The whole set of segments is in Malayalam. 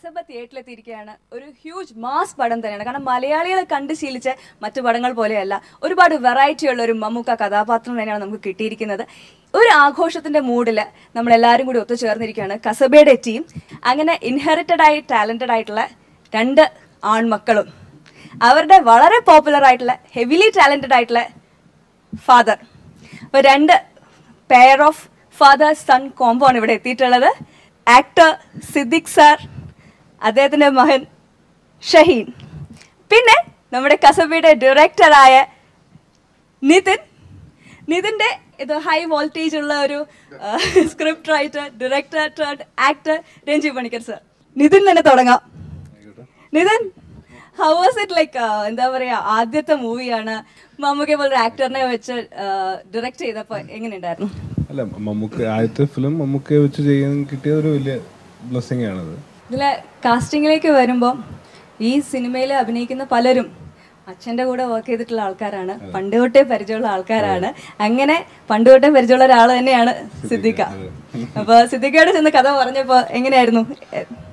Kasaba theatre Tirikana, or a huge mass padan than a Malayala Kandisilice, Matabadangal Polella, or about a variety or Mamuka Kada, Patron and Kitirikanada, or Akoshat in the Moodilla, Namalari would of the Chernirikana, Kasabade team, Angana inherited eye talented title, Tanda Aunt Makalum. Our day, very popular title, heavily talented title, father. But and pair of father son combo on every theatre. Actor Siddique sir, Adetane Mahan Shaheen. Pinne, Namade Kasabide director Aya Nithin. Nithin de the high voltage script writer, director turned actor Renji Panicker sir. Nithin nane thodanga. Nithin, how was it like endha paraya aadyatha movie aanu Mammukke pole actor ne vechu direct cheyadappo engane undarunnu? Mammukke film Mammukke which is blessing. The casting like a verumbo, E. Cinemela Abnik in the Palarum, Achenda would have worked at Alcarana, Pandote Perjola Alcarana, Angene, Pandote Perjola Alana, Siddique. Siddique is in the Kathavarna Enganerno.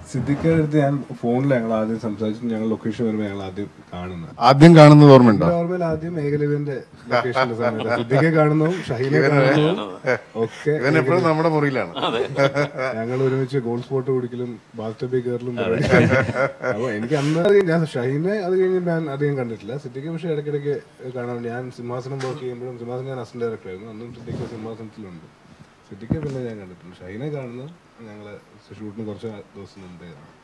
Siddique the phone language, some such young location where Meladi Karna. Adin Garden government. Adi Megalivin the location is Siddique Garno, Shaheen. Okay, when a program of Morilan. Angalovich gold sport would kill him, Bartabi Girlum. Shaheen, other Indian Adin Ganditla, Siddique Share Garnan, Simasan Boki, Simasan and Ascender Clan, and Siddique Simasan Tilund. Siddique Villain Shaheen Garno.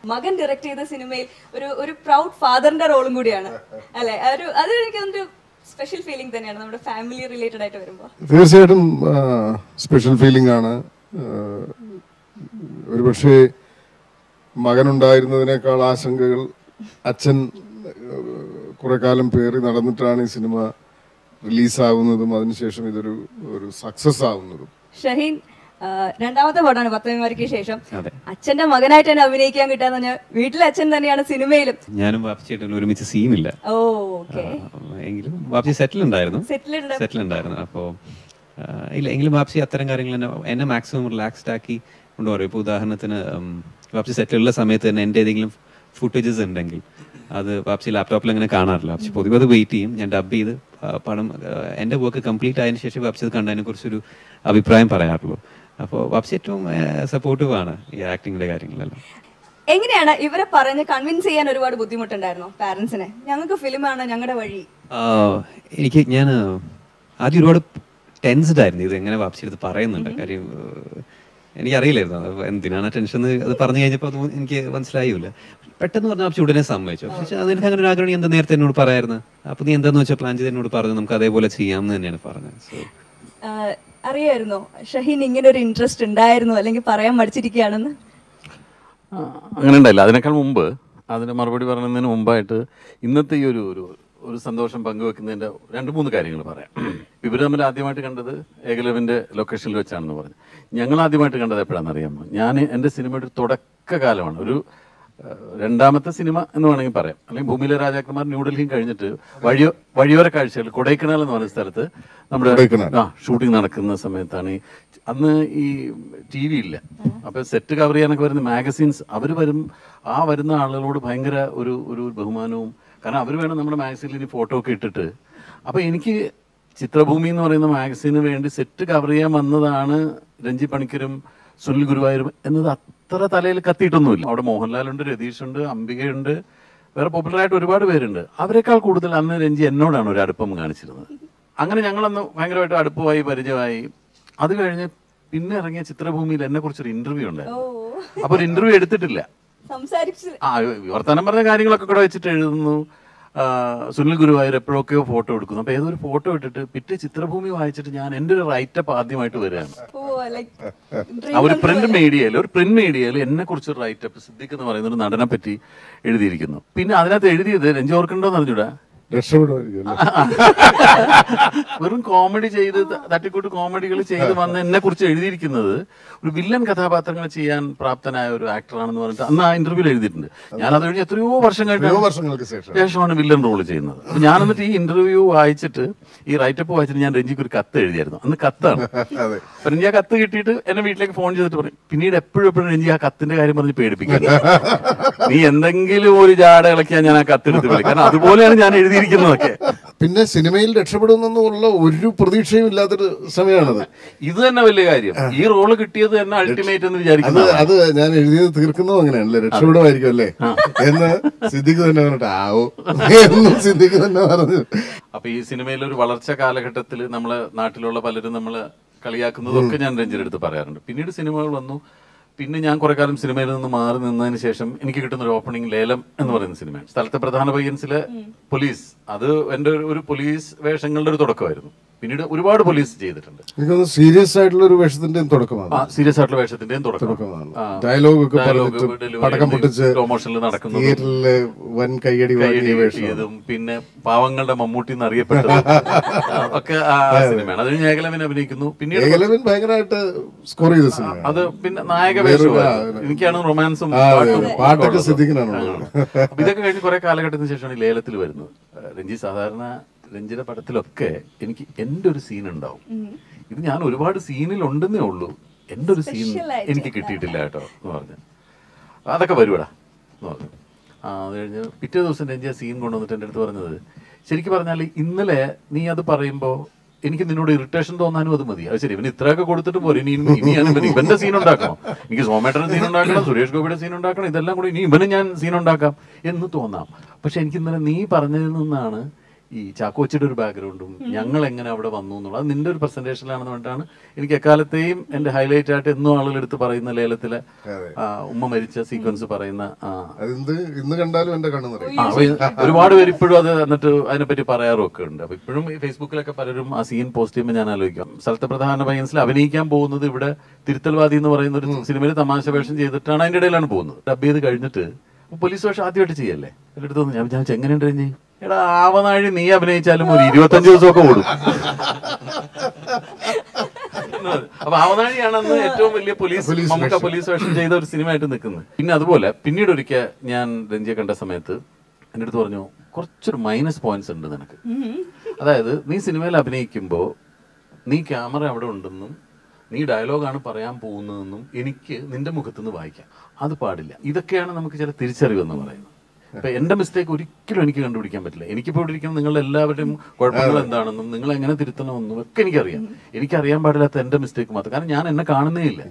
Magan directed the cinema, a proud father and a role in Gudiana. Other special feeling than another family related item. There's a special feeling, Anna. We would say Magan died in the Nekala Sangal, Achan Kurakalam Peri, the Ramatrani cinema, release Avunu, the Madan Station with a success Avunu. Shaheen. Randama the Botan of American. Achenda Maganite and Avinikan Gitana, Wheatle Achenda cinema. Yanum Upchet and Urimichi Simila. Oh, okay. Wapsi settled in Diana. Settled in Diana. England Wapsi Atharanga England and a maximum relaxed tacky, Undorepuda Hanathan Wapsi settlers Samet and ended England footages and dangle. Other Wapsi laptop lang and a carna lapsi. Podiba the way team and Abby the Padam end of work a complete initiative Wapsi Kandana Kursu Abi Prime Parayaplo. Upset to support acting like acting. Engriana, if a parent convince and reward Buddhimutandarno, parents and younger film and younger worry. Are you wrote tense dive? Nothing and upset the parent and Yarilla and Dinana tension the Parnay in case once Layula. But not up children as some way. Agony and the Nerthen Nur Parana. Upon the end of the plunge, they would pardon them. Ariano, Shaheen ingener interest in Diar no Linga Paraya Marchitiana. Angananda, then I can Mumba, other Marbodi and then Mumbai in the Yuru or Sandosh and Bango in the Randamun carrying over. We become Adimatic under the Eglavinde location of Chanova. Yangal Adimatic under the Pranarium, Yani and the cinema to Toda Kagalan, Rendamata cinema and the one in Pare. Bumila Rajakumar, noodle in Kajanatu. Why do you are a culture? Kodakanal and one is Tarta. Shooting Nakana Sametani, Anna TV. Up a set to Gavriana, the magazines, Avivarum, Avarana, Allow to Pangara, Uru, Bahumanum, and everyone on the magazine photo kitted. Up Inki, Chithrabhoomi or in the magazine, and set to Gavria, Mandana, Renji Panicker, Sunil Guruva, and that. Cathedral, out of Mohanlal under Radhiyshunni, Ambigay under very popular to reward where in the Avreka could the Lander and Jen no down or Adapum Ganishil. Angalangan, Mangra Adapoi, Varejai, other than Pinner and Chithrabhoomi, and never interview on that. About interview at the Tilla. Some sides are the number of guiding like a Sunil Guruva, a procure photo to come. Pay photo to Pitta Chithrabhoomi, Hichan, ended a write up at the might to them. Our print media, or print media, and a culture write up, Siddique and Varana Petti, Edidikino. Pin Ada, the Edith, and Jorkanda, വെറും കോമഡി ചെയ്ത് തട്ടിക്കൂട്ട് കോമഡികൾ ചെയ്ത് വന്ന് എന്നെ കുറിച്ച് എഴുതിയിരിക്കുന്നത് ഒരു വില്ലൻ കഥാപാത്രങ്ങൾ ചെയ്യാൻ പ്രാപ്തനായ ഒരു ആക്ടറാണെന്ന് പറഞ്ഞിട്ട് അന്ന് ആ ഇന്റർവ്യൂവിൽ എഴുതിയിട്ടുണ്ട്. ഞാൻ അത് കഴിഞ്ഞ് എത്രയോ വർഷങ്ങൾക്ക് ശേഷമാണ് വില്ലൻ റോൾ ചെയ്യുന്നത്. അപ്പൊ ഞാൻ എന്നിട്ട് ഈ ഇന്റർവ്യൂ വായിച്ചിട്ട് ഈ റൈറ്റപ്പ് വായിച്ചിട്ട് ഞാൻ രഞ്ജിക്ക് ഒരു കത്ത് എഴുതിയായിരുന്നു. അന്ന് കത്താണ്. അപ്പൊ രഞ്ജി ആ കത്ത് കിട്ടിയിട്ട് എന്നെ വീട്ടിലേക്ക് ഫോൺ ചെയ്തിട്ട് പറയും, പിന്നീട് എപ്പോഴും രഞ്ജി ആ കത്തിന്റെ കാര്യം പറഞ്ഞ് പേടിപ്പിക്കുന്നു, നീ എന്തെങ്കിലും ഒരു ജാട ഇളക്കിയാൽ ഞാൻ ആ കത്തെടുത്ത് വിളിക്കും, കാരണം അതുപോലെയാണ് ഞാൻ എഴുതി. പിന്നെ സിനിമയിൽ രക്ഷപ്പെടുമെന്നുള്ള ഒരു പ്രതീക്ഷയും ഇല്ലാത്തൊരു സമയമാണത്. ഇത് തന്നെ വലിയ കാര്യം. ഈ റോള് കിട്ടിയത് തന്നെ അൾട്ടിമേറ്റ് എന്ന് വിചാരിക്കുന്നത്. അത് ഞാൻ എഴുതിയത് തീർക്കുന്നതും അങ്ങനെയാണല്ലേ, രക്ഷപ്പെടുമായിരിക്കും അല്ലേ എന്ന് സിദ്ദിഖ് തന്നെ പറഞ്ഞിട്ട് ആവോ എന്നും സിദ്ദിഖ് തന്നെ പറഞ്ഞു. അപ്പൊ ഈ സിനിമയിലെ ഒരു വളർച്ച കാലഘട്ടത്തിൽ നമ്മള് നാട്ടിലുള്ള പലരും നമ്മള് കളിയാക്കുന്നതൊക്കെ ഞാൻ രഞ്ജിയെടുത്ത് പറയാറുണ്ട്. പിന്നീട് സിനിമകൾ വന്നു. പിന്നെ ഞാൻ കുറെ കാലം സിനിമയിൽ നിന്ന് മാറി നിന്നതിന് ശേഷം എനിക്ക് കിട്ടുന്ന ഒരു ഓപ്പണിംഗ് ലേലം എന്ന് പറയുന്ന സിനിമയാണ്. സ്ഥലത്തെ പ്രധാന പയ്യൻസിലെ പോലീസ്, അത് എൻ്റെ ഒരു പോലീസ് വേഷങ്ങളുടെ ഒരു തുടക്കമായിരുന്നു. പിന്നീട് ഒരുപാട് പോലീസ് ചെയ്തിട്ടുണ്ട്. സീരിയസ് ആയിട്ടുള്ള ഒരു വേഷത്തിന്റെയും തുടക്കമാണ്. പിന്നെ പാവങ്ങളുടെ മമ്മൂട്ടി എന്ന് അറിയപ്പെട്ടത് ഒക്കെ ആ സിനിമയാണ്. അതിന് ഏകലവൻ അഭിനയിക്കുന്നു. പിന്നീട് അത് പിന്നെ നായക വേഷമാണ്. എനിക്കാണ് റൊമാൻസും പാട്ടൊക്കെ സിദ്ദിഖിനാണ്. ഇതൊക്കെ കഴിഞ്ഞ് കുറെ കാലഘട്ടത്തിന് ശേഷമാണ് ഈ ലേലത്തിൽ വരുന്നത്. രഞ്ജി സാധാരണ രഞ്ജിയുടെ പടത്തിലൊക്കെ എനിക്ക് എൻ്റെ ഒരു സീൻ ഉണ്ടാവും. ഇത് ഞാൻ ഒരുപാട് സീനിൽ ഉണ്ടെന്നേ ഉള്ളൂ, എൻ്റെ ഒരു സീൻ എനിക്ക് കിട്ടിയിട്ടില്ല കേട്ടോ എന്ന് പറഞ്ഞു. അതൊക്കെ വരുവാടാ എന്ന് പറഞ്ഞു. അത് കഴിഞ്ഞ് പിറ്റേ ദിവസം രഞ്ജി ആ സീൻ കൊണ്ടുവന്നിട്ട് എൻ്റെ അടുത്ത് പറഞ്ഞത്, ശരിക്കും പറഞ്ഞാൽ ഇന്നലെ നീ അത് പറയുമ്പോൾ എനിക്ക് നിന്നോട് ഇറിറ്റേഷൻ തോന്നാനും അത് മതി. അത് ശരി, ഇവന് ഇത്രയൊക്കെ കൊടുത്തിട്ട് പോരെ, ഇനിയാണ് ഇവന്റെ സീൻ ഉണ്ടാക്കണം, എനിക്ക് സോമേട്ടന്റെ സീൻ ഉണ്ടാക്കണം, സുരേഷ് ഗോപിയുടെ സീൻ ഉണ്ടാക്കണം, ഇതെല്ലാം കൂടി ഇനി ഇവന് ഞാൻ സീൻ ഉണ്ടാക്കാം എന്ന് തോന്നാം. പക്ഷെ എനിക്ക് ഇന്നലെ നീ പറഞ്ഞതിൽ നിന്നാണ് ഈ ചാക്കോച്ചിയുടെ ഒരു ബാക്ക്ഗ്രൗണ്ടും ഞങ്ങൾ എങ്ങനെ അവിടെ വന്നു എന്നുള്ളത്, അത് നിന്റെ ഒരു പ്രസന്റേഷനിലാണെന്ന് പറഞ്ഞിട്ടാണ് എനിക്ക് എക്കാലത്തെയും എൻ്റെ ഹൈലൈറ്റ് ആയിട്ട് എന്നും ആളുകളെടുത്ത് പറയുന്ന ലേലത്തിലെ ഉമ്മ മരിച്ച സീക്വൻസ് പറയുന്ന ഒരുപാട് പേര് ഇപ്പോഴും അത് എന്നിട്ട് അതിനെപ്പറ്റി പറയാറൊക്കെ ഉണ്ട്. അപ്പൊ ഇപ്പോഴും ഫേസ്ബുക്കിലൊക്കെ പലരും ആ സീൻ പോസ്റ്റ് ചെയ്യുമ്പോൾ ഞാൻ ആലോചിക്കാം. സ്ഥലത്തെ പ്രധാന പയ്യൻസിൽ അഭിനയിക്കാൻ പോകുന്നത് ഇവിടെ തിരുത്തൽവാദി എന്ന് പറയുന്ന ഒരു സിനിമയിൽ തമാശ വേഷം ചെയ്തിട്ടാണ്. അതിൻ്റെ ഇടയിലാണ് പോകുന്നത്. ഡബ് ചെയ്ത് കഴിഞ്ഞിട്ട് പോലീസ് വേഷം ആദ്യമായിട്ട് ചെയ്യല്ലേ എന്നിട്ട് ഞാൻ വിചാരിച്ചു എങ്ങനെയുണ്ട് കഴിഞ്ഞ് എടാ ആവനാഴി നീ അഭിനയിച്ചാലും ഒരു 25 ദിവസമൊക്കെ ഓടും. അപ്പൊ ആവനാഴിയാണെന്ന് ഏറ്റവും വലിയ പോലീസ് വേഷം ചെയ്ത ഒരു സിനിമയായിട്ട് നിൽക്കുന്നത്. പിന്നെ അതുപോലെ പിന്നീട് ഒരിക്കൽ ഞാൻ രഞ്ജിയെ കണ്ട സമയത്ത് എൻ്റെ അടുത്ത് പറഞ്ഞു, കുറച്ചൊരു മൈനസ് പോയിന്റ്സ് ഉണ്ട് നിനക്ക്. അതായത് നീ സിനിമയിൽ അഭിനയിക്കുമ്പോൾ നീ ക്യാമറ അവിടെ ഉണ്ടെന്നും നീ ഡയലോഗാണ് പറയാൻ പോകുന്നതെന്നും എനിക്ക് നിന്റെ മുഖത്തുനിന്ന് വായിക്കാം, അത് പാടില്ല. ഇതൊക്കെയാണ് നമുക്ക് ചില തിരിച്ചറിവെന്ന് പറയുന്നത്. ഇപ്പൊ എന്റെ മിസ്റ്റേക്ക് ഒരിക്കലും എനിക്ക് കണ്ടുപിടിക്കാൻ പറ്റില്ല. എനിക്കിപ്പോൾ ഇരിക്കുന്ന നിങ്ങൾ എല്ലാവരുടെയും കുഴപ്പങ്ങൾ എന്താണെന്നും നിങ്ങൾ എങ്ങനെ തിരുത്തണമെന്നും ഒക്കെ എനിക്കറിയാം. എനിക്കറിയാൻ പാടില്ലാത്ത എന്റെ മിസ്റ്റേക്ക് മാത്രം, കാരണം ഞാൻ എന്നെ കാണുന്നേ ഇല്ല.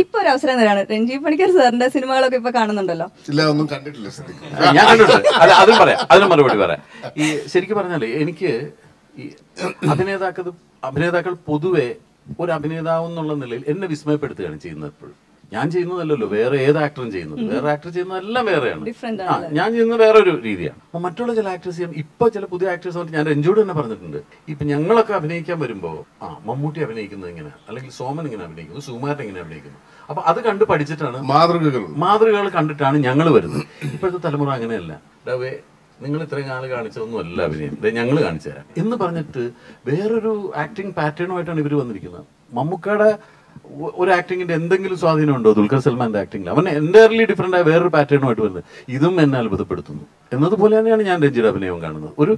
ഇപ്പൊ ഒരു അവസരം തരാണ്. രഞ്ജി പണിക്കർ സാറിന്റെ സിനിമകളൊക്കെ ഇപ്പൊ കാണുന്നുണ്ടല്ലോ. ഞാൻ കണ്ടിട്ടില്ല. ഈ ശരിക്കും പറഞ്ഞാല് എനിക്ക് ഈ അഭിനേതാക്കൾ പൊതുവെ ഒരു അഭിനേതാവ് എന്നുള്ള നിലയിൽ എന്നെ വിസ്മയപ്പെടുത്തുകയാണ് ചെയ്യുന്നത്. എപ്പോഴും ഞാൻ ചെയ്യുന്നതല്ലല്ലോ വേറെ ഏത് ആക്ടറും ചെയ്യുന്നത്. വേറെ ആക്ടർ ചെയ്യുന്നതെല്ലാം വേറെയാണ്, ഞാൻ ചെയ്യുന്നത് വേറെ ഒരു രീതിയാണ്. മറ്റുള്ള ചില ആക്ടേഴ്സ് ചെയ്യാൻ ഇപ്പൊ ചില പുതിയ ആക്ടേഴ്സ് വന്നിട്ട് ഞാൻ രഞ്ജിയോട് തന്നെ പറഞ്ഞിട്ടുണ്ട്, ഇപ്പൊ ഞങ്ങളൊക്കെ അഭിനയിക്കാൻ വരുമ്പോ ആ മമ്മൂട്ടി അഭിനയിക്കുന്നത് ഇങ്ങനെ, അല്ലെങ്കിൽ സോമൻ ഇങ്ങനെ അഭിനയിക്കുന്നു, സുമാരൻ ഇങ്ങനെ അഭിനയിക്കുന്നു. അപ്പൊ അത് കണ്ട് പഠിച്ചിട്ടാണ്, മാതൃകകൾ കണ്ടിട്ടാണ് ഞങ്ങൾ വരുന്നത്. ഇപ്പോഴത്തെ തലമുറ അങ്ങനെയല്ല. ഡവേ നിങ്ങൾ ഇത്രയും നാൾ കാണിച്ചതൊന്നും അല്ല അഭിനയം, ഞങ്ങൾ കാണിച്ചു തരാം എന്ന് പറഞ്ഞിട്ട് വേറൊരു ആക്ടിങ് പാറ്റേണുമായിട്ടാണ് ഇവർ വന്നിരിക്കുന്നത്. മമ്മൂക്കയുടെ ഒരു ആക്ടിങ്ങിന്റെ എന്തെങ്കിലും സ്വാധീനം ഉണ്ടോ ദുൽഖർ സൽമാന്റെ ആക്ടിങ്ങിൽ? അവൻ എൻ്റയർലി ഡിഫറെന്റ് ആയ വേറൊരു പാറ്റേണുമായിട്ട് വരുന്നത് ഇതും എന്നെ അത്ഭുതപ്പെടുത്തുന്നു എന്നതുപോലെ തന്നെയാണ് ഞാൻ രഞ്ജിയുടെ അഭിനയം കാണുന്നത്. ഒരു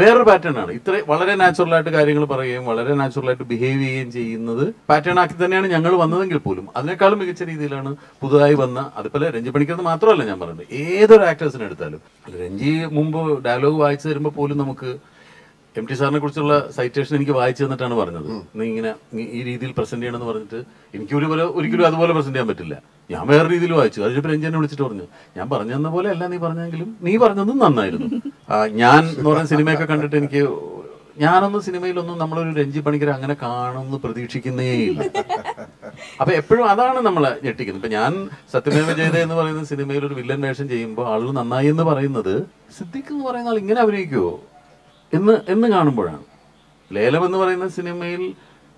വേറൊരു പാറ്റേൺ ആണ്. ഇത്ര വളരെ നാച്ചുറലായിട്ട് കാര്യങ്ങൾ പറയുകയും വളരെ നാച്ചുറലായിട്ട് ബിഹേവ് ചെയ്യുകയും ചെയ്യുന്നത് പാറ്റേൺ ആക്കി തന്നെയാണ് ഞങ്ങൾ വന്നതെങ്കിൽ പോലും അതിനേക്കാളും മികച്ച രീതിയിലാണ് പുതുതായി വന്ന. അതുപോലെ രഞ്ജി പണിക്കർ മാത്രമല്ല ഞാൻ പറഞ്ഞത്, ഏതൊരു ആക്ടേഴ്സിനെ എടുത്താലും. രഞ്ജി മുമ്പ് ഡയലോഗ് വായിച്ചു തരുമ്പോൾ പോലും നമുക്ക് എം ടി സാറിനെ കുറിച്ചുള്ള സൈറ്റേഷൻ എനിക്ക് വായിച്ചു തന്നിട്ടാണ് പറഞ്ഞത്, നീ ഇങ്ങനെ ഈ രീതിയിൽ പ്രസന്റ് ചെയ്യണമെന്ന് പറഞ്ഞിട്ട്. എനിക്ക് ഒരിക്കലും അതുപോലെ പ്രസന്റ് ചെയ്യാൻ പറ്റില്ല, ഞാൻ വേറെ രീതിയിൽ വായിച്ചു. അതിപ്പോൾ രഞ്ജിനെ വിളിച്ചിട്ട് പറഞ്ഞു, ഞാൻ പറഞ്ഞെന്ന പോലെ അല്ല നീ പറഞ്ഞെങ്കിലും നീ പറഞ്ഞതും നന്നായിരുന്നു. ഞാൻ എന്ന് പറഞ്ഞ സിനിമയൊക്കെ കണ്ടിട്ട് എനിക്ക് ഞാനൊന്നും സിനിമയിലൊന്നും നമ്മളൊരു രഞ്ജി പണിക്കർ അങ്ങനെ കാണുമെന്ന് പ്രതീക്ഷിക്കുന്നേ ഇല്ല. അപ്പൊ എപ്പോഴും അതാണ് നമ്മളെ ഞെട്ടിക്കുന്നത്. ഇപ്പൊ ഞാൻ സത്യമേവ ജയതേ എന്ന് പറയുന്ന സിനിമയിൽ ഒരു വില്ലൻ വേഷം ചെയ്യുമ്പോൾ ആളുകൾ നന്നായി എന്ന് പറയുന്നത് സിദ്ദിഖ് എന്ന് പറയുന്ന ആൾ ഇങ്ങനെ അഭിനയിക്കുവോ എന്ന് കാണുമ്പോഴാണ്. Lelam and the Varena cinema,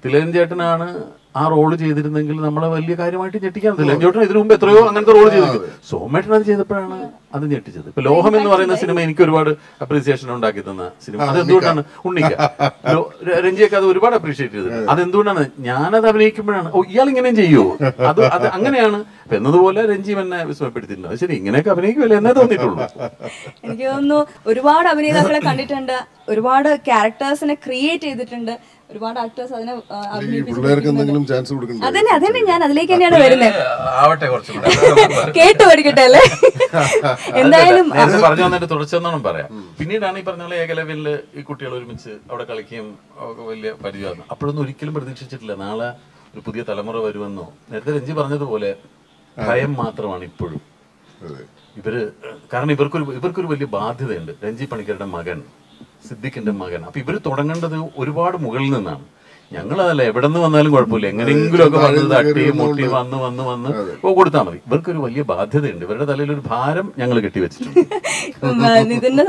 Tilenjatan, our old Jay, the Namala Valley, Jetikan, the Lenjota room, Petro, and the old Jay. So Metanaj the Prana, other Jetis. Peloham and the Varena cinema incurred appreciation on Dakitana cinema. Other Dutan, Unica, Renjaka would not appreciate it. Other Dunan, Yana the Breakman, oh, yelling and NGU. Other Angana, Penola, Renji, and I was my petition. Sitting in a company, another Nitul. And you know, Urwad Avenida content Urwad characters and a creative tender. What actors are there? I have chance to do. I Siddique and Magan. People told under the Uriba Mughal. Younger laboured on the Languarpulling, and Inglogan, that day, Motive, one, the one, the one, oh, good family. Burkuru will be bathed in the little harem, young negatives. Nithin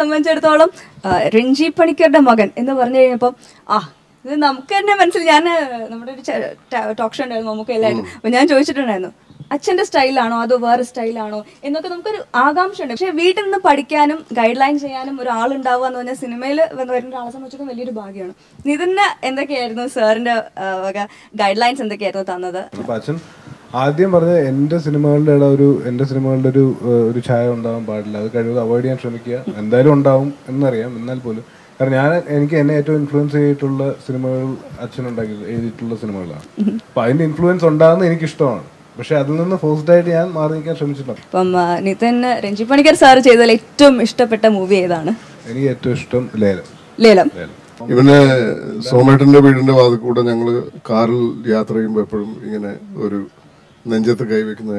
Renji Panicker Magan in the Varnapa. Ah, the Namkan and Siliana talk show and Momokel when I enjoy it. Achenda style ano, ado var style ano. Inno ke tumko aagam shonne. She weight inna padikyanam guidelines cheyanam oru aal undavu annu njan cinema il vandu varin aalasam vechukum veliyoru bhagyana. Nithinna endha keyirunnu sir inde vaga guidelines endha keyirunnu thannathu. Pachan aadyam parne ende cinema ilde oru chaya undavum paadilla. Adu kadu avoid cheyan shramikka. Endayalum undavum ennu ariyam ennal polum. Because I think that influence the cinema influence but I don't know the first day. I am Marika Shumchina. From Nithin Renji Panicker Sar Chase, like Tum Istapetta movie. Any at Tum Lelam. Even a somat and a bit in the good and younger Carl Yatra in Bapum in a Nanjata Gaivik in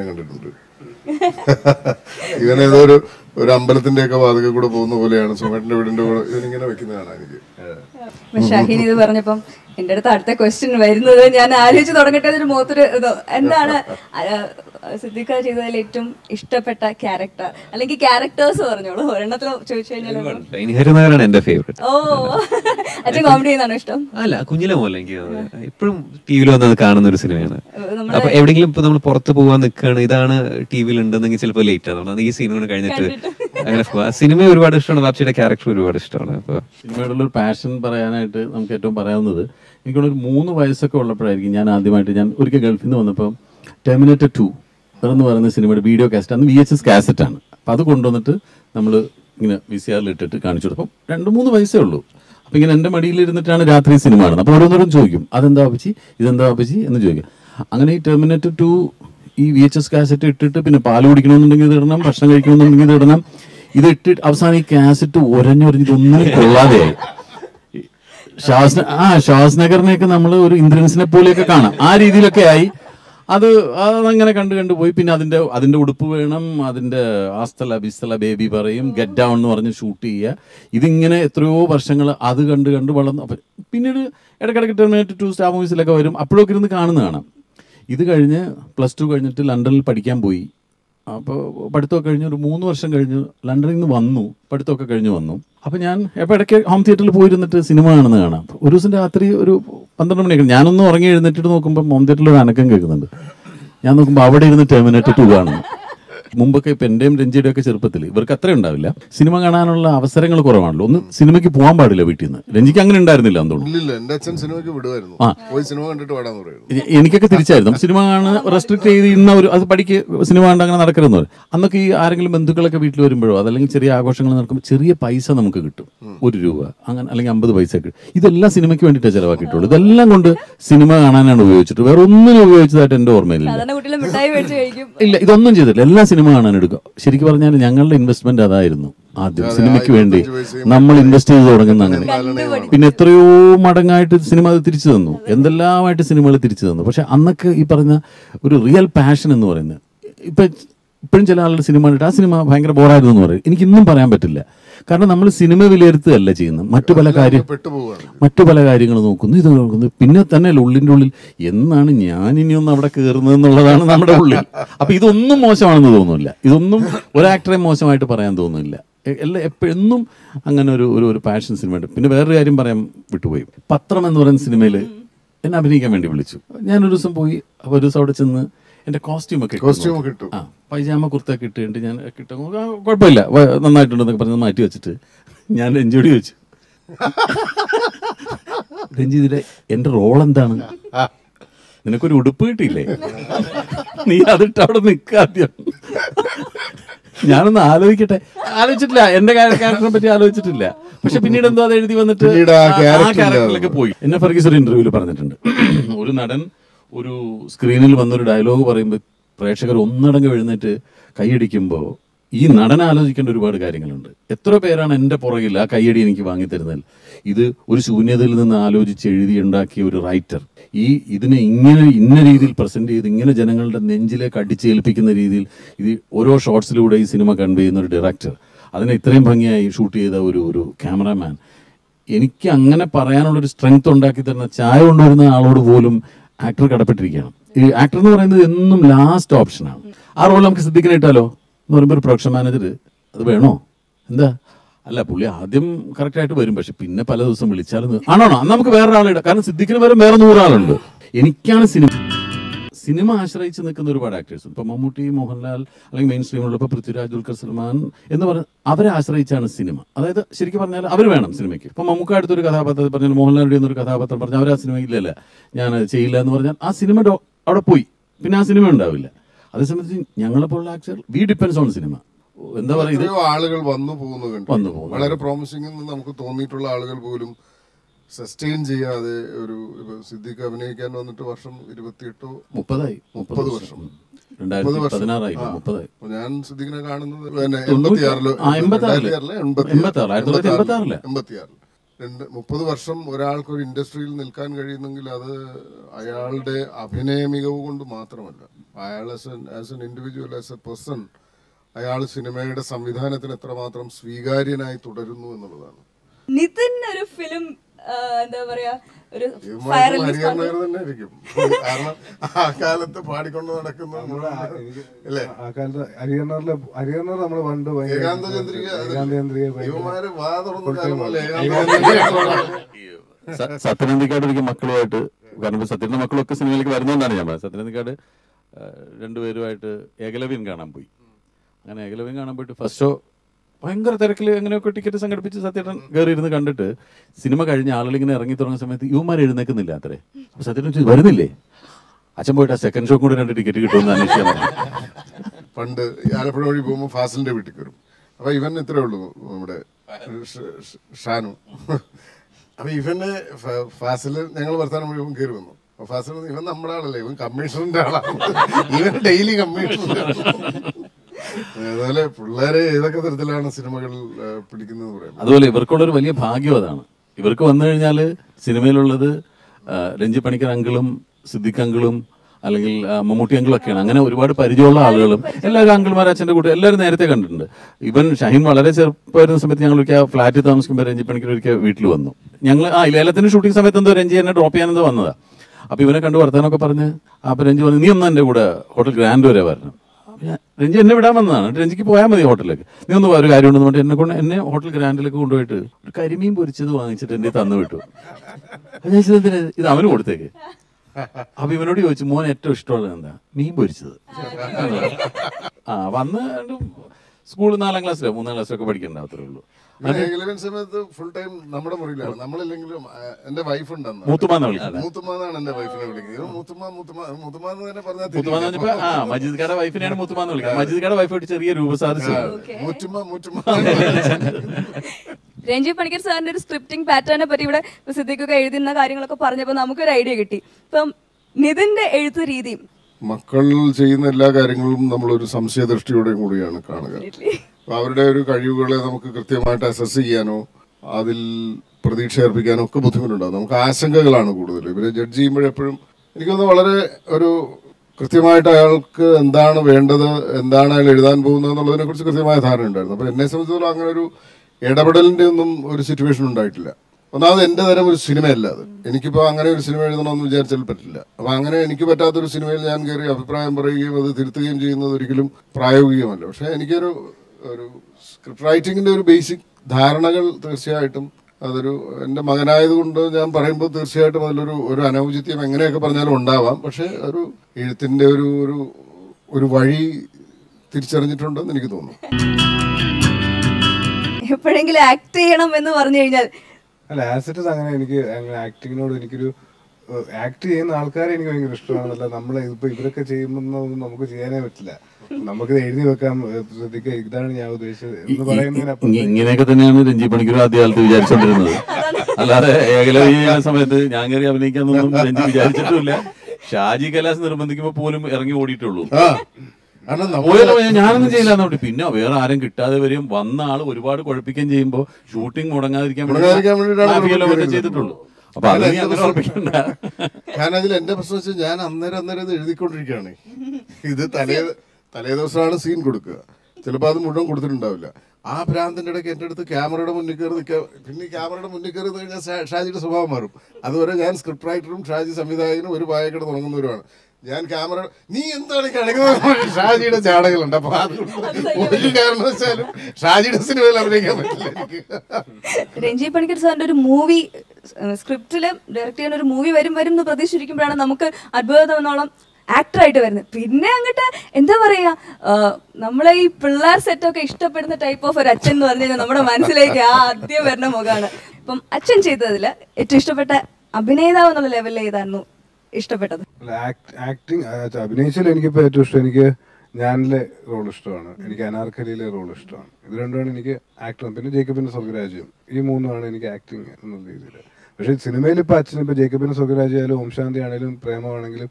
even a Rambalathan Deka could have won the Volian, so I never did. Shaheen is the Varnapum. In the question, where is the and Siddique is a little Istapetta character. I like characters or another church. And a favorite. Oh, I think comedy is an Istam. I like Kunjila Molangi. TV on the Karnan cinema. Everything put on Portabu and the Karnidana TV and done itself later. On the scene on a kind of cinema, you were a strong upset character. You were a strong passion, but I had some keto paranother. You could moon wise a call of Pragiana, the Matajan, Urka Gelfin on the pump, Terminator 2. There are the cinema video cast and VHS cassette. Father Condonata, Namal, you know, VCR letter to Kanchu, and the moon wise solo. We can end a medal in the Tanaka cinema, the Porto and Jogum, Adandavici, Isandavici, and the Joga. Angani Terminator 2. VHS cassette trip in a Palu, personally, either tit Avsani cassette to Warren or Dunla. Shasnagar make an amalur indrins in a Polakana. I did the Kai, other Langana country and whip in Adinda, Adindupuanum, Adinda, Astala, Bistala, Baby Barim, get down or in a shooty. Eating in a throw over Shangal, other country under Balan. Pinid at a character to Star movies like a approach in the Kanana. This is +2 in London. I studied in London for 3 years. I went to home theatre and cinema. I was in the home theatre. I was in the Terminator 2. Mumbai pandemic and Jedaka Serpatli, but Catherine Davila, cinema and Avasarangal Coramalo, Cinemaki Puamba Levitin, Renjikan and Darniland. That's in cinema. Voice in one to Adam. In Kakatichadam, cinema restricted in no other particular cinema and Akarano. Anaki Arangel Mandukala Capital in Bro, the Lincheria, Goshan, Cheria Paisa Namkutu. What do you do? Angamba the bicycle. Either La Cinema and Tajavaki, the Langunda cinema and Voyage, to where only voyage that endor mill. Cinema and go. Shirikuan and Yangal investment are there. Cinema QND. Namal investors or Gangan. Pinetro Madangai cinema the Trichano, and the love at cinema the Trichano. But Anaka Iparna with a real passion in Norena. Pinchalal cinema at cinema, Hanga Bora don't worry. In Kinum Parambatilla. Karanamal cinema will let the legend. Matubalakari Matubalakari no Kundi, Pinathan, Lulindul, Yenan, Yanin, Navaka, Namada. Apidon no motion on the Donula. You don't know what actor motion at Parandonilla. എല്ലാ എപ്പോഴെന്നും അങ്ങനെ ഒരു ഒരു പാഷൻ സിനിമയുണ്ട്. പിന്നെ വേറൊരു കാര്യം പറയാൻ വിട്ടുപോയി. പത്രം എന്ന് പറയുന്ന സിനിമയിൽ എന്നെ അഭിനയിക്കാൻ വേണ്ടി വിളിച്ചു. ഞാനൊരു ദിവസം പോയി, അപ്പോൾ ഒരു ദിവസം അവിടെ ചെന്ന് എൻ്റെ കോസ്റ്റ്യൂമൊക്കെ ഇട്ടു, ആ പൈജാമ കുർത്തയൊക്കെ ഇട്ടുകൊണ്ട് ഞാൻ കിട്ടും, കുഴപ്പമില്ല നന്നായിട്ടുണ്ടെന്നൊക്കെ പറഞ്ഞ് മാറ്റി വെച്ചിട്ട് ഞാൻ രഞ്ജിയോട് ചോദിച്ചു, രഞ്ജി ഇതിലെ എൻ്റെ റോൾ എന്താണ്? നിനക്കൊരു ഉടുപ്പ് കിട്ടിയില്ലേ, നീ അതിട്ട് അവിടെ നിൽക്കാദ്യം, ഞാനൊന്ന് ആലോചിക്കട്ടെ. ആലോചിച്ചിട്ടില്ല, എന്റെ ക്യാരക്ടറിനെ പറ്റി ആലോചിച്ചിട്ടില്ല. പക്ഷെ പിന്നീട് എന്തോ അത് എഴുതി വന്നിട്ട് ക്യാരക്ടറിലൊക്കെ പോയി. എന്നെ ഫർഗീസ് ഒരു ഇന്റർവ്യൂവിൽ പറഞ്ഞിട്ടുണ്ട്, ഒരു നടൻ ഒരു സ്ക്രീനിൽ വന്നൊരു ഡയലോഗ് പറയുമ്പോൾ പ്രേക്ഷകർ ഒന്നടങ്കം എഴുന്നേറ്റ് കൈയടിക്കുമ്പോൾ ഈ നടൻ ആലോചിക്കേണ്ട ഒരുപാട് കാര്യങ്ങളുണ്ട്. എത്ര പേരാണ് എൻ്റെ പുറകിൽ ആ കൈയടി എനിക്ക് വാങ്ങിത്തരുന്നതിൽ. ഇത് ഒരു ശൂന്യതയിൽ നിന്ന് ആലോചിച്ച് എഴുതി ഉണ്ടാക്കിയ ഒരു റൈറ്റർ ഇതിനെ ഇങ്ങനെ ഇന്ന രീതിയിൽ പ്രസൻറ്റ് ചെയ്ത് ഇങ്ങനെ ജനങ്ങളുടെ നെഞ്ചിലേക്ക് അടിച്ചേൽപ്പിക്കുന്ന രീതിയിൽ ഇത് ഓരോ ഷോർട്സിലൂടെ ഈ സിനിമ കൺവേ ചെയ്യുന്ന ഒരു ഡയറക്ടർ, അതിനെ ഇത്രയും ഭംഗിയായി ഷൂട്ട് ചെയ്ത ഒരു ക്യാമറാമാൻ, എനിക്ക് അങ്ങനെ പറയാനുള്ളൊരു സ്ട്രെങ്ത് ഉണ്ടാക്കി തരുന്ന ചായ കൊണ്ടുവരുന്ന ആളോട് പോലും ആക്ടർ കടപ്പെട്ടിരിക്കുകയാണ്. ഈ ആക്ടർ എന്ന് പറയുന്നത് എന്നും ലാസ്റ്റ് ഓപ്ഷനാണ്. ആ റോൾ നമുക്ക് സിദ്ദിഖിനിട്ടാലോ എന്ന് പറയുമ്പോൾ ഒരു പ്രൊഡക്ഷൻ മാനേജർ അത് വേണോ എന്താ അല്ല, പുള്ളി ആദ്യം കറക്റ്റായിട്ട് വരും, പക്ഷെ പിന്നെ പല ദിവസം വിളിച്ചാലും ആണോ നമുക്ക് വേറൊരാളിടാം, കാരണം സിദ്ദിഖിന് വരും വേറെ 100 ആളുണ്ട്. എനിക്കാണ് സിനിമ ആശ്രയിച്ച് നിൽക്കുന്ന ഒരുപാട് ആക്ടേഴ്സ്, ഇപ്പോൾ മമ്മൂട്ടി, മോഹൻലാൽ, അല്ലെങ്കിൽ മെയിൻ സ്ട്രീമിലുള്ള ഇപ്പോൾ പൃഥ്വിരാജ്, ദുൽഖർ സൽമാൻ എന്ന് പറഞ്ഞ അവരെ ആശ്രയിച്ചാണ് സിനിമ. അതായത് ശരിക്കും പറഞ്ഞാൽ അവർ വേണം സിനിമയ്ക്ക്. ഇപ്പോൾ മമ്മൂക്ക അടുത്തൊരു കഥാപാത്രം പറഞ്ഞാൽ, മോഹൻലാലിൻ്റെ ഒരു കഥാപാത്രം പറഞ്ഞാൽ അവർ ആ സിനിമ ഇല്ലല്ല ഞാൻ ചെയ്യില്ല എന്ന് പറഞ്ഞാൽ ആ സിനിമ അവിടെ പോയി, പിന്നെ ആ സിനിമ ഉണ്ടാവില്ല. അതേ സംബന്ധിച്ച് ഞങ്ങളെപ്പോലുള്ള actor we depends on cinema. എന്താ പറയുക, ആളുകൾ വന്നു പോകുന്നു വളരെ പ്രോമിസിംഗ് എന്ന് നമുക്ക് തോന്നിയിട്ടുള്ള ആളുകൾ പോലും സസ്റ്റെയിൻ ചെയ്യാതെ ഒരു സിദ്ദിഖ് അഭിനയിക്കാൻ വന്നിട്ട് വർഷം 30 വർഷം 2016 ഞാൻ സിദ്ദിഖിനെ കാണുന്നത് 30 വർഷം. ഒരാൾക്ക് ഒരു ഇൻഡസ്ട്രിയിൽ നിൽക്കാൻ കഴിയുന്നെങ്കിൽ അത് അയാളുടെ അഭിനയ മികവ് കൊണ്ട് മാത്രമല്ല, അയാൾ as an individual, as a person, അയാൾ സിനിമയുടെ സംവിധാനത്തിന് എത്രമാത്രം സ്വീകാര്യനായി തുടരുന്നു എന്നുള്ളതാണ്. നിതിൻ ഒരു ഫിലിം എന്താ പറയാ, ഒരു തന്നെയായിരിക്കും, കാരണം ആ കാലത്ത് പാടിക്കൊണ്ട് നടക്കുന്ന നമ്മള് പണ്ട് സത്യനന്ദിക്കാട് എനിക്ക് മക്കളുമായിട്ട്, കാരണം സത്യന്റെ മക്കളൊക്കെ സിനിമയിലേക്ക് വരുന്നോണ്ടാണ് ഞാൻ പറഞ്ഞത്. സത്യനന്ദിക്കാട് രണ്ടുപേരുമായിട്ട് ഏകലവ്യൻ കാണാൻ പോയി. അങ്ങനെ ഏകലവ്യൻ കാണാൻ പോയിട്ട് ഫസ്റ്റ് ഷോ ഭയങ്കര തിരക്കിൽ എങ്ങനെയൊക്കെ ടിക്കറ്റ് സംഘടിപ്പിച്ച് സത്യേട്ടൻ കയറി ഇരുന്ന് കണ്ടിട്ട് സിനിമ കഴിഞ്ഞ ആളുകളിങ്ങനെ ഇറങ്ങി തുടങ്ങുന്ന സമയത്ത് യുവമാർ എഴുന്നേക്കുന്നില്ല അത്രേ. അപ്പോൾ സത്യേട്ടൻ വരുന്നില്ലേ, അച്ഛൻ പോയിട്ട് ആ സെക്കൻഡ് ഷോക്ക് കൂടെ 2 ടിക്കറ്റ് കിട്ടുമെന്ന് അന്വേഷിക്കാൻ. പണ്ട് ആലപ്പുഴ വഴി പോകുമ്പോൾ ഫാസിലിൻ്റെ വീട്ടിൽ കയറും. അപ്പോൾ ഇവൻ ഇത്രേ ഉള്ളൂ, നമ്മുടെ ഷാനു. അപ്പോൾ ഇവന് ഫാസിൽ ഞങ്ങൾ വർത്താനം വഴി കയറി വന്നു. അപ്പോൾ ഫാസിൽ ഇവൻ നമ്മുടെ ആളല്ലേ, ഇവൻ കമ്മീഷണറിൻ്റെ ആളാണ്, ഇവൻ ഡെയിലി കമ്മീഷണറിൻ്റെ ആളാണ്. അതുപോലെ പിള്ളേരെ ഏതൊക്കെ തരത്തിലാണ് സിനിമകൾ പിടിക്കുന്നത് പറയാം. അതുപോലെ ഇവർക്കുള്ളൊരു വലിയ ഭാഗ്യം അതാണ്. ഇവർക്ക് വന്നു കഴിഞ്ഞാൽ സിനിമയിലുള്ളത് രഞ്ജി പണിക്കർ അങ്കിളും സിദ്ദിഖ് അങ്കിളും അല്ലെങ്കിൽ മമ്മൂട്ടി അങ്കിളൊക്കെയാണ്. അങ്ങനെ ഒരുപാട് പരിചയമുള്ള ആളുകളും എല്ലാവരും അങ്കിൾമാർ അച്ഛൻ്റെ കൂടെ എല്ലാവരും നേരത്തെ കണ്ടിട്ടുണ്ട്. ഇവൻ ഷഹീൻ വളരെ ചെറുപ്പമായിരുന്ന സമയത്ത് ഞങ്ങളൊരിക്കൽ ഫ്ലാറ്റിൽ താമസിക്കുമ്പോൾ രഞ്ജി പണിക്കർ ഒരിക്കൽ വീട്ടിൽ വന്നു. ഞങ്ങൾ ആ ലേലത്തിൻ്റെ ഷൂട്ടിംഗ് സമയത്ത് എന്തോ രഞ്ജി എന്നെ ഡ്രോപ്പ് ചെയ്യാനെന്തോ വന്നതാണ്. അപ്പോൾ ഇവനെ കണ്ട് വർത്താനൊക്കെ പറഞ്ഞ് അപ്പോൾ രഞ്ജി പറഞ്ഞു, നീ ഒന്ന് എൻ്റെ കൂടെ ഹോട്ടൽ ഗ്രാൻഡ് വരെ വരണം. രഞ്ജി എന്നെ വിടാൻ വന്നതാണ്, രഞ്ജിക്ക് പോയാൽ മതി ഹോട്ടലിലേക്ക്, നീ ഒന്ന് ഒരു കാര്യം ഉണ്ടെന്ന് പറഞ്ഞിട്ട് എന്നെ ഹോട്ടൽ ഗ്രാൻഡിലേക്ക് കൊണ്ടുപോയിട്ട് ഒരു കരിമീൻ പൊരിച്ചത് വാങ്ങിച്ചിട്ട് എന്നെ തന്നു വിട്ടു. അതിന് ഇത് അവന് കൊടുത്തേക്ക്. അപ്പൊ ഇവനോട് ചോദിച്ചു, മോൻ ഏറ്റവും ഇഷ്ടമുള്ളത് എന്താ? മീൻ പൊരിച്ചത്. ആ വന്ന് സ്കൂൾ 4-ാം ക്ലാസ്സിലോ 3-ാം ക്ലാസ്സിലൊക്കെ പഠിക്കണ്ട അത്രേ ഉള്ളൂ. സമയത്ത് ഫുൾ ടൈം നമ്മുടെ മുറിയിലാണ് നമ്മളില്ലെങ്കിലും. എന്റെ വൈഫ് ഉണ്ടെന്ന് മൂത്തുമാന്നാണ് എന്റെ വൈഫിനെ വിളിക്കുന്നത്. മൂത്തുമാന്ന് തന്നെ പറഞ്ഞാൽ മജീദ്ക്കാരുടെ വൈഫിനെയാണ് മൂത്തുമാന്ന് വിളിക്കുന്നത്. മജീദ്ക്കാരുടെ വൈഫായിട്ട് ചെറിയ രൂപസാധിച്ചു. രഞ്ജി പണിക്കർ സാറിന്റെ ഒരു സ്ക്രിപ്റ്റിംഗ് പാറ്റേണിനെ പറ്റി ഇവിടെ സിദ്ദിഖൊക്കെ എഴുതുന്ന കാര്യങ്ങളൊക്കെ പറഞ്ഞപ്പോൾ നമുക്കൊരു ഐഡിയ കിട്ടി. ഇപ്പം നിതിന്റെ എഴുത്തു രീതിയും മക്കൾ ചെയ്യുന്ന എല്ലാ കാര്യങ്ങളും നമ്മളൊരു സംശയദൃഷ്ടിയോടെയും കൂടിയാണ് കാണുക. അവരുടെ ഒരു കഴിവുകളെ നമുക്ക് കൃത്യമായിട്ട് അസസ് ചെയ്യാനോ അതിൽ പ്രതീക്ഷ ഏർപ്പിക്കാനോ ഒക്കെ ബുദ്ധിമുട്ടുണ്ടാകും. നമുക്ക് ആശങ്കകളാണ് കൂടുതൽ. ഇവരെ ജഡ്ജ് ചെയ്യുമ്പോഴെപ്പോഴും എനിക്ക് തോന്നുന്നു വളരെ ഒരു കൃത്യമായിട്ട് അയാൾക്ക് എന്താണ് വേണ്ടത്, എന്താണ് അയാൾ എഴുതാൻ പോകുന്നത് എന്നുള്ളതിനെ കുറിച്ച് കൃത്യമായ ധാരണ ഉണ്ടായിരുന്നു. അപ്പോൾ എന്നെ സംബന്ധിച്ചിടത്തോളം അങ്ങനെ ഒരു ഇടപെടലിൻ്റെ ഒന്നും ഒരു സിറ്റുവേഷൻ ഉണ്ടായിട്ടില്ല. ഒന്നാമത് എൻ്റെ തരം ഒരു സിനിമയല്ല അത്. എനിക്കിപ്പോൾ അങ്ങനെ ഒരു സിനിമ എഴുതണമെന്ന് വിചാരിച്ചാൽ പറ്റില്ല. അപ്പോൾ അങ്ങനെ എനിക്ക് പറ്റാത്തൊരു സിനിമയിൽ ഞാൻ കയറി അഭിപ്രായം പറയുകയും അത് തിരുത്തുകയും ചെയ്യുന്നത് ഒരിക്കലും പ്രായോഗികമല്ല. പക്ഷേ എനിക്കൊരു സ്ക്രിപ്റ്റ് റൈറ്റിങ്ങിൻ്റെ ഒരു ബേസിക് ധാരണകൾ തീർച്ചയായിട്ടും അതൊരു എൻ്റെ മകനായതുകൊണ്ട് ഞാൻ പറയുമ്പോൾ തീർച്ചയായിട്ടും അതിലൊരു ഒരു അനൗചിത്യം എങ്ങനെയൊക്കെ പറഞ്ഞാലും ഉണ്ടാവാം. പക്ഷേ ഒരു എഴുത്തിൻ്റെ ഒരു ഒരു ഒരു വഴി തിരിച്ചറിഞ്ഞിട്ടുണ്ടെന്ന് എനിക്ക് തോന്നുന്നു. എപ്പോഴെങ്കിലും ആക്ട് ചെയ്യണം എന്ന് പറഞ്ഞു കഴിഞ്ഞാൽ അല്ല ആസിഡ്സ് അങ്ങനെ എനിക്ക് ആക്ടിങ്ങിനോട് എനിക്കൊരു ആക്ട് ചെയ്യുന്ന ആൾക്കാരെ എനിക്ക് ഭയങ്കര ഇഷ്ടമാണെന്നല്ല, നമ്മളെ ഇപ്പോൾ ഇവരൊക്കെ ചെയ്യുമ്പോഴൊന്നും നമുക്ക് ചെയ്യാനേ പറ്റില്ല, നമുക്ക് എഴുതി വെക്കാം. ശ്രദ്ധിക്കുക, ഇതാണ് ഞാൻ ഉദ്ദേശിച്ചത് എന്ന് പറയുന്നതിനപ്പുറം ഇങ്ങനെയൊക്കെ തന്നെയാണ് രഞ്ജി പണിക്കർ ആദ്യ കാലത്ത് വിചാരിച്ചോണ്ടിരുന്നത്. അല്ലാതെ ഏകല ചെയ്യുന്ന സമയത്ത് ഞാൻ കയറി അഭിനയിക്കാന്നൊന്നും രഞ്ജി വിചാരിച്ചിട്ടില്ല. ഷാജി കലാസ് നിർബന്ധിക്കുമ്പോൾ പോലും ഇറങ്ങി ഓടിയിട്ടുള്ളൂ. ഞാനൊന്നും ചെയ്യില്ല. പിന്നെ വേറെ ആരും കിട്ടാതെ വരും, വന്ന ആള് ഒരുപാട് കുഴപ്പിക്കുകയും ചെയ്യുമ്പോൾ ഷൂട്ടിംഗ് മുടങ്ങാതിരിക്കാൻ വേണ്ടി ചെയ്തിട്ടുള്ളൂ. ഞാനതിൽ എന്റെ പ്രശ്നം വെച്ചാൽ ഞാൻ അന്നേരം അന്നേരം ഇത് എഴുതിക്കൊണ്ടിരിക്കുകയാണ്. ഇത് തലേ ദിവസമാണ് സീൻ കൊടുക്കുക, ചിലപ്പോൾ അത് മുഴുവൻ കൊടുത്തിട്ടുണ്ടാവില്ല. ആ ഭ്രാന്തിൻ്റെ ഇടയ്ക്ക് എൻ്റെ അടുത്ത് ക്യാമറയുടെ മുന്നിൽ കയറി നിൽക്കുക, പിന്നെ ക്യാമറയുടെ മുന്നിൽ കയറി കഴിഞ്ഞാൽ ഷാജിയുടെ സ്വഭാവം മാറും. അതുവരെ ഞാൻ സ്ക്രിപ്റ്റ് റൈറ്ററും ഷാജി സംവിധായകനും ഒരു പായക്കട തുടങ്ങുന്നവരുമാണ്. ഞാൻ ക്യാമറ നീ എന്താണ് കാണിക്കുന്നത്, ഷാജിയുടെ ചാടകളുണ്ട്. അപ്പൊ ഒരു കാരണവശാലും ഷാജിയുടെ സിനിമയിൽ അഭിനയിക്കാൻ പറ്റില്ല. രഞ്ജി പണിക്കർ സാറിന്റെ ഒരു മൂവി സ്ക്രിപ്റ്റില് ഡയറക്റ്റ് ചെയ്യുന്ന ഒരു മൂവി വരും എന്ന് പ്രതീക്ഷിക്കുമ്പോഴാണ് നമുക്ക് അത്ഭുതമെന്നോളം ആക്ടറായിട്ട് വരുന്നത്. പിന്നെ അങ്ങോട്ട് എന്താ പറയാ, നമ്മളെ ഈ പിള്ളേർ സെറ്റൊക്കെ ഇഷ്ടപ്പെടുന്ന ടൈപ്പ് ഓഫ് ഒരു അച്ഛൻ എന്ന് പറഞ്ഞു കഴിഞ്ഞാൽ നമ്മുടെ മനസ്സിലേക്ക് ആ ആദ്യം വരുന്ന മുഖമാണ്. ഇപ്പം അച്ഛൻ ചെയ്തതില് ഏറ്റവും ഇഷ്ടപ്പെട്ട അഭിനേതാവ് എന്നുള്ള ലെവലിൽ ഏതായിരുന്നു ഇഷ്ടപ്പെട്ടത്? ആക്ടിങ് അഭിനയിച്ചാൽ എനിക്കിപ്പോൾ ഏറ്റവും ഇഷ്ടം എനിക്ക് ഞാനിലെ റോൾ ഇഷ്ടമാണ്, എനിക്ക് അനാർക്കലിയിലെ റോൾ ഇഷ്ടമാണ്. ഇത് രണ്ടുമാണ് എനിക്ക് ആക്ടർ. പിന്നെ ജേക്കബിൻ്റെ സ്വർഗരാജ്യം, ഈ മൂന്നുമാണ് എനിക്ക് ആക്ടിങ് എന്നുള്ള രീതിയിൽ. പക്ഷേ സിനിമയിൽ ഇപ്പോൾ അച്ഛനിപ്പോൾ ജേക്കബിൻ്റെ സ്വർഗരാജ്യം ആയാലും ഓം ശാന്തി ആണെങ്കിലും പ്രേമമാണെങ്കിലും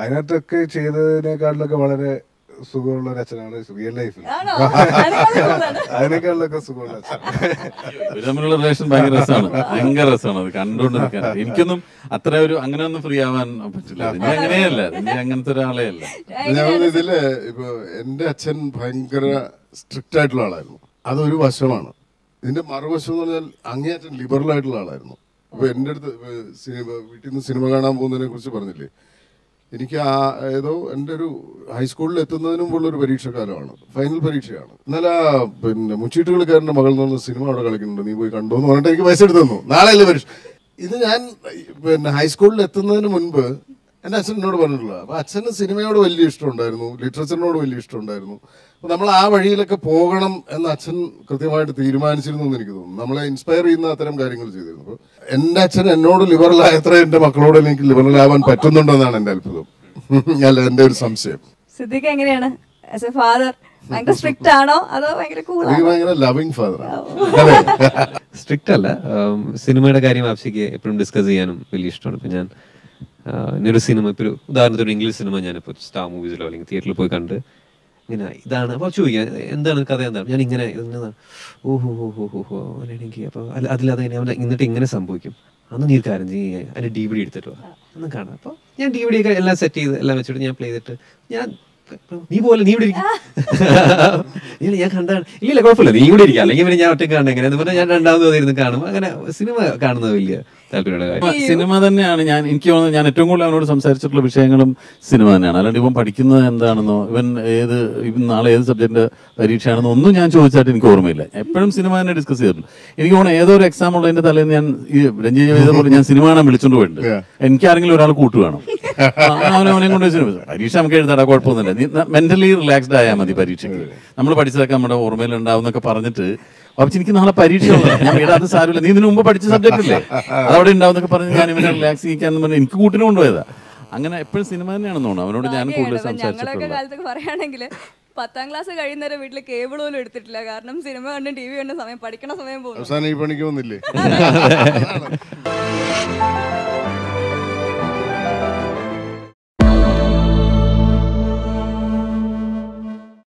അതിനകത്തൊക്കെ ചെയ്തതിനേക്കാളിലൊക്കെ വളരെ സുഖമുള്ള ഒരു അച്ഛനാണ് റിയൽ ലൈഫിൽ. അതിനേക്കാളിലൊക്കെ സുഖമുള്ള അച്ഛൻ കണ്ടുകൊണ്ടിരിക്കാൻ എനിക്കൊന്നും അത്ര ഒരു അങ്ങനെ ഒന്നും ഫ്രീ ആവാൻ പറ്റില്ല. അങ്ങനെയല്ല, അങ്ങനത്തെ ഒരാളെ അല്ല ഞാൻ. ഇതില് ഇപ്പൊ എന്റെ അച്ഛൻ ഭയങ്കര സ്ട്രിക്റ്റ് ആയിട്ടുള്ള ആളായിരുന്നു, അതൊരു വശമാണ്. ഇതിന്റെ മറുവശം എന്ന് പറഞ്ഞാൽ അങ്ങേയറ്റം ലിബറൽ ആയിട്ടുള്ള ആളായിരുന്നു. അപ്പൊ എന്റെ അടുത്ത് വീട്ടിൽ നിന്ന് സിനിമ കാണാൻ പോകുന്നതിനെ കുറിച്ച് പറഞ്ഞില്ലേ, എനിക്ക് ആ ഏതോ എൻ്റെ ഒരു ഹൈസ്കൂളിൽ എത്തുന്നതിന് മുമ്പുള്ളൊരു പരീക്ഷക്കാലമാണ്, ഫൈനൽ പരീക്ഷയാണ്. എന്നാലും ആ പിന്നെ മുച്ചീട്ട് കളിക്കാരൻ്റെ മകൾ നിന്ന് സിനിമ അവിടെ കളിക്കുന്നുണ്ട്, നീ പോയി കണ്ടു എന്ന് പറഞ്ഞിട്ട് എനിക്ക് പൈസ എടുത്ത് തന്നു, നാളെയല്ലേ പരീക്ഷ. ഇത് ഞാൻ പിന്നെ ഹൈസ്കൂളിൽ എത്തുന്നതിന് മുൻപ് എൻ്റെ അച്ഛനോട് പറഞ്ഞിട്ടുള്ള. അപ്പോൾ അച്ഛന് സിനിമയോട് വലിയ ഇഷ്ടമുണ്ടായിരുന്നു, ലിറ്ററേച്ചറിനോട് വലിയ ഇഷ്ടമുണ്ടായിരുന്നു. അപ്പോൾ നമ്മൾ ആ വഴിയിലൊക്കെ പോകണം എന്ന് അച്ഛൻ കൃത്യമായിട്ട് തീരുമാനിച്ചിരുന്നു എന്ന് എനിക്ക് തോന്നുന്നു. നമ്മളെ ഇൻസ്പയർ ചെയ്യുന്ന അത്തരം കാര്യങ്ങൾ ചെയ്തിരുന്നു. അപ്പോൾ എൻ്റെ അച്ഛൻ എന്നോട് ലിബറലായത്ര എൻ്റെ മക്കളോട് എനിക്ക് ലിബറലാവാൻ പറ്റുന്നുണ്ടെന്നാണ് എൻ്റെ അത്ഭുതം, അല്ല എൻ്റെ ഒരു സംശയം. സിദ്ദിഖ് എങ്ങനെയാണ്? സ്ട്രിക്റ്റ് ആണോ അതോ ഭയങ്കര ലവിംഗ് ഫാദർ? സ്ട്രിക്റ്റ് അല്ല, സിനിമയുടെ കാര്യം ആവശ്യക്ക് എപ്പോഴും ഡിസ്കസ് ചെയ്യാനും വലിയ ഇഷ്ടമാണ്. ഇപ്പം ഞാൻ എന്നൊരു സിനിമ ഇപ്പോൾ ഉദാഹരണത്തിന് ഇംഗ്ലീഷ് സിനിമ ഞാനിപ്പോൾ സ്റ്റാർ മൂവീസിലോ അല്ലെങ്കിൽ തിയേറ്ററിൽ പോയി കണ്ട് ഇങ്ങനെ ഇതാണ് അപ്പോൾ ചോദിക്കാം എന്താണ് കഥ, എന്താണ് ഞാൻ ഇങ്ങനെ ഓഹോ ഹോ ഹോ ഹോ ഹോ അങ്ങനെയാണെങ്കിൽ അപ്പോൾ അല്ല അതിലത് എന്നിട്ട് ഇങ്ങനെ സംഭവിക്കും. അന്ന് നീ കാര്യം ചെയ്യുക, അതിൻ്റെ DVD എടുത്തിട്ട് വാ അന്ന് കാണാം. അപ്പോൾ ഞാൻ DVD ഒക്കെ എല്ലാം സെറ്റ് ചെയ്ത് എല്ലാം വെച്ചിട്ട് ഞാൻ പ്ലേ ചെയ്തിട്ട് ഞാൻ നീ പോലെ നീ ഇവിടെ ഇരിക്കും ഞാൻ കണ്ടാണ് ഇല്ല കുഴപ്പമില്ല നീ ഇവിടെ ഇരിക്കുക അല്ലെങ്കിൽ പിന്നെ ഞാൻ ഒറ്റ കാണണം എങ്ങനെ എന്ന് പറഞ്ഞാൽ ഞാൻ രണ്ടാമത് കാണും. അങ്ങനെ സിനിമ കാണുന്നത് വലിയ താല്പര്യമുള്ള കാര്യം. സിനിമ തന്നെയാണ് ഞാൻ എനിക്ക് തോന്നുന്നത്. ഞാൻ ഏറ്റവും കൂടുതൽ അവനോട് സംസാരിച്ചിട്ടുള്ള വിഷയങ്ങളും സിനിമ തന്നെയാണ്. അല്ലാണ്ട് ഇവൻ പഠിക്കുന്നത് എന്താണെന്നോ ഇവൻ ഏത് നാളെ ഏത് സബ്ജക്റ്റിൻ്റെ പരീക്ഷയാണെന്നോ ഒന്നും ഞാൻ ചോദിച്ചായിട്ട് എനിക്ക് ഓർമ്മയില്ല. എപ്പോഴും സിനിമ തന്നെ ഡിസ്കസ് ചെയ്തിട്ടുണ്ട്. എനിക്ക് തോന്നുന്നു ഏതോ ഒരു എക്സാം ഉള്ളതിൻ്റെ തലേന്ന് ഞാൻ ഈ രഞ്ജി പോലെ ഞാൻ സിനിമ കാണാൻ വിളിച്ചുകൊണ്ട് പോയിട്ടുണ്ട്. എനിക്കാരെങ്കിലും ഒരാൾ കൂട്ടുവേണം, അവനെ കൊണ്ട് സിനിമ പരീക്ഷ നമുക്ക് എഴുതാടാ കുഴപ്പമൊന്നുമില്ല, മെന്റലി റിലാക്സ്ഡ് ആയാൽ മതി പരീക്ഷയ്ക്ക്, നമ്മൾ പഠിച്ചതൊക്കെ നമ്മുടെ ഓർമ്മയിലുണ്ടാവും എന്നൊക്കെ പറഞ്ഞിട്ട് പക്ഷെ എനിക്ക് നാളെ പരീക്ഷ അത് സാരമില്ല നീ ഇതിനു മുമ്പ് പഠിച്ച സബ്ജക്ട് അല്ലേ അതവിടെ ഉണ്ടാവുന്നൊക്കെ പറഞ്ഞ് ഞാൻ ഇവനെ റിലാക്സ് ചെയ്യിക്കാന്ന് പറഞ്ഞാൽ എനിക്ക് കൂട്ടിന് കൊണ്ടുപോയതാ. അങ്ങനെ എപ്പോഴും സിനിമ തന്നെയാണെന്ന് തോന്നുന്നു അവനോട് ഞാൻ കൂടുതൽ സംസാരിച്ചിട്ടുള്ളത്. 10ാം ക്ലാസ് കഴിയുന്നവരെ വീട്ടിൽ കേബിൾ പോലും എടുത്തിട്ടില്ല, കാരണം സിനിമ കണ്ടും TV കണ്ടും സമയം പഠിക്കണ സമയം പോകും.